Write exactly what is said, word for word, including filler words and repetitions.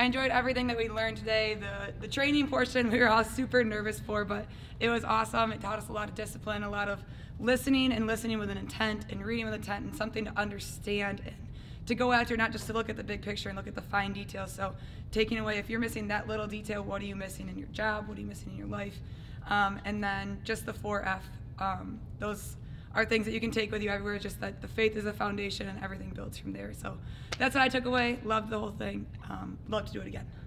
I enjoyed everything that we learned today. The, the training portion we were all super nervous for, but it was awesome. It taught us a lot of discipline, a lot of listening and listening with an intent and reading with intent and something to understand and to go after, not just to look at the big picture and look at the fine details. So taking away, if you're missing that little detail, what are you missing in your job? What are you missing in your life? Um, and then just the four F, um, those are things that you can take with you everywhere, just that the faith is a foundation and everything builds from there. So that's what I took away. Loved the whole thing. Um, love to do it again.